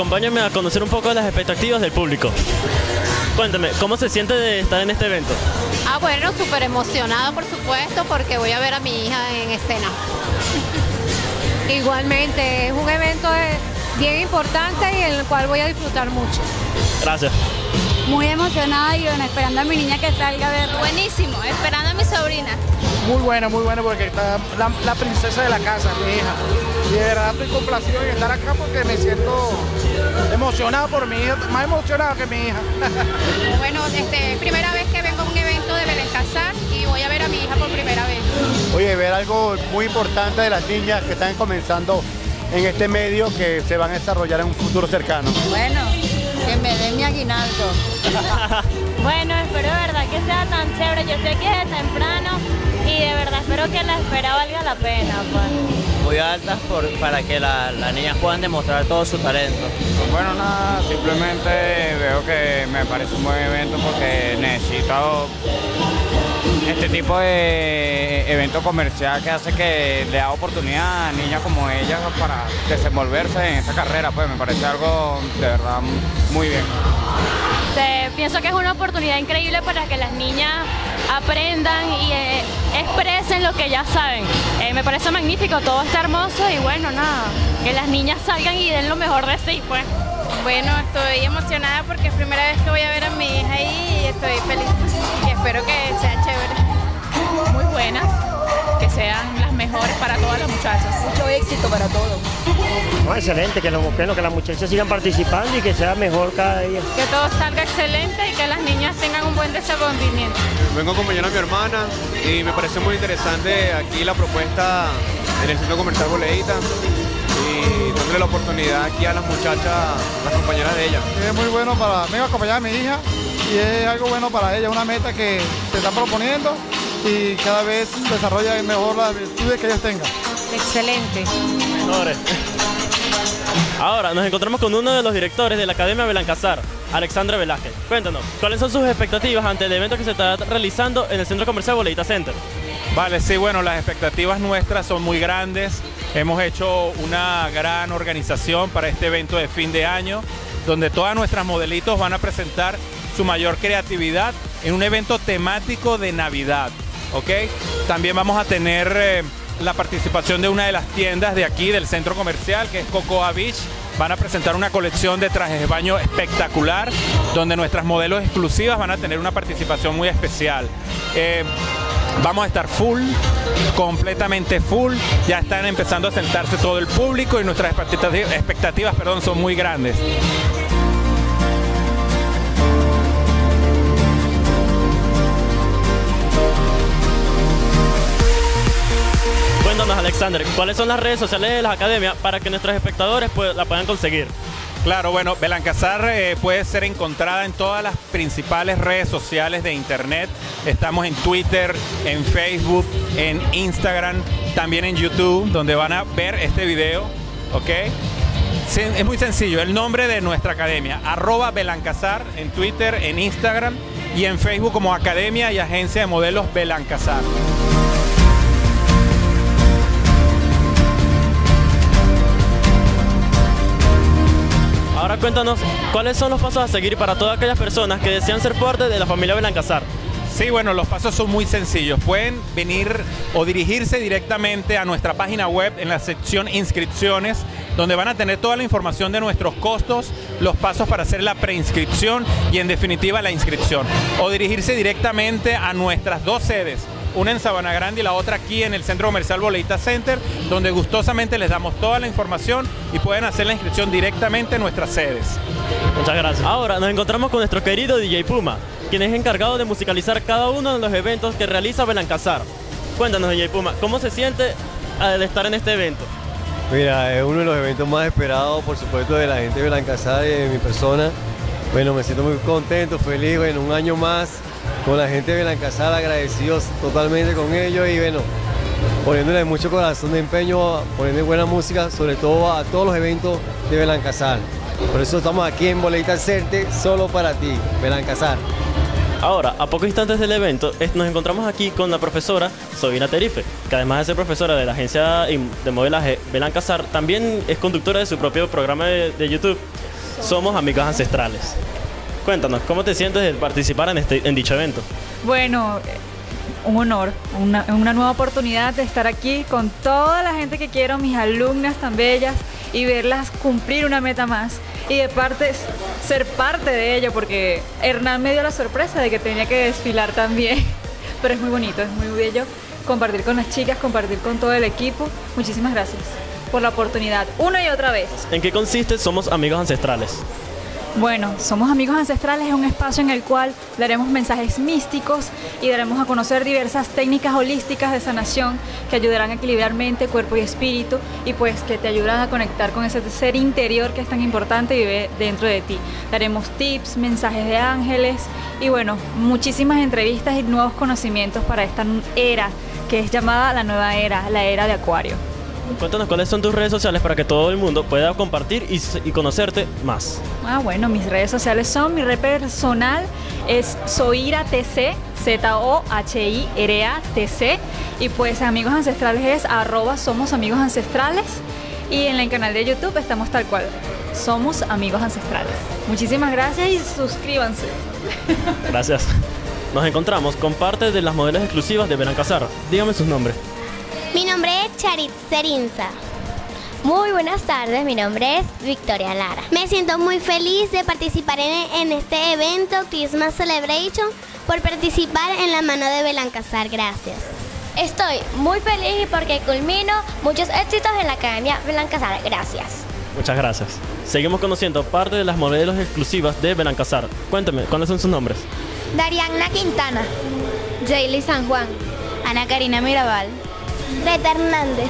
acompáñame a conocer un poco las expectativas del público. Cuéntame, ¿cómo se siente de estar en este evento? Ah, bueno, súper emocionada, por supuesto, porque voy a ver a mi hija en escena. Igualmente, es un evento bien importante y en el cual voy a disfrutar mucho. Gracias. Muy emocionada y bueno, esperando a mi niña que salga a verlo. Buenísimo, esperando a mi sobrina. Muy bueno porque está la princesa de la casa, mi hija. Y de verdad estoy complacido en estar acá porque me siento emocionado por mi hija, más emocionado que mi hija. Bueno, es primera vez que vengo a un evento de Belankazar y voy a ver a mi hija por primera vez. Oye, ver algo muy importante de las niñas que están comenzando en este medio que se van a desarrollar en un futuro cercano. Bueno, que me den mi aguinaldo. Bueno, espero de verdad que sea tan chévere, yo sé que es de temprano y de verdad espero que la espera valga la pena. Pues. Muy altas para que las niñas puedan demostrar todo su talento. Pues bueno, nada, simplemente veo que me parece un buen evento porque necesito este tipo de evento comercial que hace que le da oportunidad a niñas como ellas para desenvolverse en esta carrera, pues me parece algo de verdad muy bien. Pienso que es una oportunidad increíble para que las niñas aprendan y expresen lo que ya saben. Me parece magnífico, todo está hermoso y bueno, nada, que las niñas salgan y den lo mejor de sí, pues. Bueno, estoy emocionada porque es primera vez que voy a ver a mi hija ahí y estoy feliz y espero que sea chévere. Muy buenas, que sean las mejores para todas las muchachas. Mucho éxito para todos. No, excelente, que las muchachas sigan participando y que sea mejor cada día. Que todo salga excelente y que las niñas tengan un buen desenvolvimiento. Vengo a acompañar a mi hermana y me parece muy interesante aquí la propuesta en el Centro Comercial Boleíta. Y dándole la oportunidad aquí a las muchachas, las compañeras de ella. Es muy bueno para mí acompañar a mi hija y es algo bueno para ella, una meta que se está proponiendo y cada vez desarrolla mejor las virtudes que ellas tengan. Excelente. Ahora nos encontramos con uno de los directores de la Academia Belankazar, Alexander Velásquez. Cuéntanos, ¿cuáles son sus expectativas ante el evento que se está realizando en el Centro Comercial Boleíta Center? Vale, sí, bueno, las expectativas nuestras son muy grandes. Hemos hecho una gran organización para este evento de fin de año, donde todas nuestras modelitos van a presentar su mayor creatividad en un evento temático de Navidad, ¿ok? También vamos a tener la participación de una de las tiendas de aquí, del centro comercial, que es Cocoa Beach. Van a presentar una colección de trajes de baño espectacular, donde nuestras modelos exclusivas van a tener una participación muy especial. Vamos a estar full, completamente full. Ya están empezando a sentarse todo el público y nuestras expectativas, son muy grandes. Cuéntanos, Alexander, ¿cuáles son las redes sociales de la Academia para que nuestros espectadores la puedan conseguir? Claro, bueno, Belankazar puede ser encontrada en todas las principales redes sociales de internet. Estamos en Twitter, en Facebook, en Instagram, también en YouTube, donde van a ver este video, ¿ok? Es muy sencillo, el nombre de nuestra academia, @Belankazar en Twitter, en Instagram y en Facebook como Academia y Agencia de Modelos Belankazar. Ahora cuéntanos, ¿cuáles son los pasos a seguir para todas aquellas personas que desean ser parte de la familia Belankazar? Sí, bueno, los pasos son muy sencillos. Pueden venir o dirigirse directamente a nuestra página web en la sección inscripciones, donde van a tener toda la información de nuestros costos, los pasos para hacer la preinscripción y en definitiva la inscripción. O dirigirse directamente a nuestras dos sedes, una en Sabana Grande y la otra aquí en el Centro Comercial Boleíta Center, donde gustosamente les damos toda la información y pueden hacer la inscripción directamente en nuestras sedes. Muchas gracias. Ahora nos encontramos con nuestro querido DJ Puma, quien es encargado de musicalizar cada uno de los eventos que realiza Belankazar. Cuéntanos, DJ Puma, ¿cómo se siente al estar en este evento? Mira, es uno de los eventos más esperados, por supuesto, de la gente de Belankazar y de mi persona. Bueno, me siento muy contento, feliz, bueno, un año más con la gente de Belankazar, agradecidos totalmente con ellos y bueno, poniéndole mucho corazón de empeño, poniendo buena música, sobre todo a todos los eventos de Belankazar. Por eso estamos aquí en Boleíta Center, solo para ti, Belankazar. Ahora, a pocos instantes del evento, nos encontramos aquí con la profesora Soledad Terife, que además de ser profesora de la agencia de modelaje Belankazar, también es conductora de su propio programa de YouTube, Somos Amigos Ancestrales. Cuéntanos, ¿cómo te sientes de participar en dicho evento? Bueno, un honor, una nueva oportunidad de estar aquí con toda la gente que quiero, mis alumnas tan bellas, y verlas cumplir una meta más. Y de parte, ser parte de ello, porque Hernán me dio la sorpresa de que tenía que desfilar también. Pero es muy bonito, es muy bello compartir con las chicas, compartir con todo el equipo. Muchísimas gracias por la oportunidad, una y otra vez. ¿En qué consiste Somos Amigos Ancestrales? Bueno, Somos Amigos Ancestrales es un espacio en el cual daremos mensajes místicos y daremos a conocer diversas técnicas holísticas de sanación que ayudarán a equilibrar mente, cuerpo y espíritu, y pues que te ayudan a conectar con ese ser interior que es tan importante y vive dentro de ti. Daremos tips, mensajes de ángeles y bueno, muchísimas entrevistas y nuevos conocimientos para esta era que es llamada la nueva era, la era de Acuario. Cuéntanos cuáles son tus redes sociales para que todo el mundo pueda compartir y conocerte más. Ah, bueno, mis redes sociales son, mi red personal es ZoiraTC, ZoiraTC, y pues Amigos Ancestrales es @SomosAmigosAncestrales, y en el canal de YouTube estamos tal cual, Somos Amigos Ancestrales. Muchísimas gracias y suscríbanse. Gracias. Nos encontramos con parte de las modelos exclusivas de Belankazar. Dígame sus nombres. Mi nombre es Charit Serinza. Muy buenas tardes, mi nombre es Victoria Lara. Me siento muy feliz de participar en este evento Christmas Celebration, por participar en la mano de Belankazar. Gracias. Estoy muy feliz porque culmino muchos éxitos en la Academia Belankazar. Gracias. Muchas gracias. Seguimos conociendo parte de las modelos exclusivas de Belankazar. Cuéntame, ¿cuáles son sus nombres? Dariana Quintana, Jayli San Juan, Ana Karina Mirabal, Rita Hernández,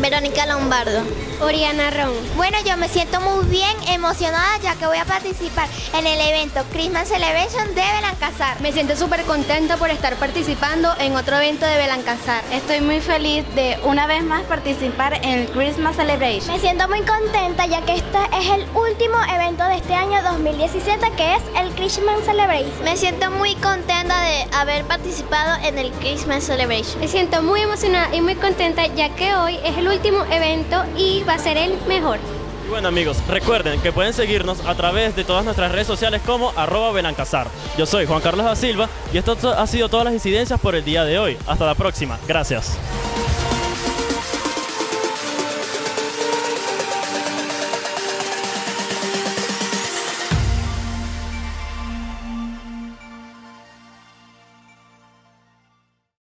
Verónica Lombardo, Oriana Ron. Bueno, yo me siento muy bien, emocionada, ya que voy a participar en el evento Christmas Celebration de Belankazar. Me siento súper contenta por estar participando en otro evento de Belankazar. Estoy muy feliz de una vez más participar en el Christmas Celebration. Me siento muy contenta, ya que este es el último evento de este año 2017, que es el Christmas Celebration. Me siento muy contenta de haber participado en el Christmas Celebration. Me siento muy emocionada y muy contenta, ya que hoy es el último evento y va a ser el mejor. Y bueno, amigos, recuerden que pueden seguirnos a través de todas nuestras redes sociales como @Belankazar. Yo soy Juan Carlos da Silva y esto ha sido todas las incidencias por el día de hoy. Hasta la próxima. Gracias.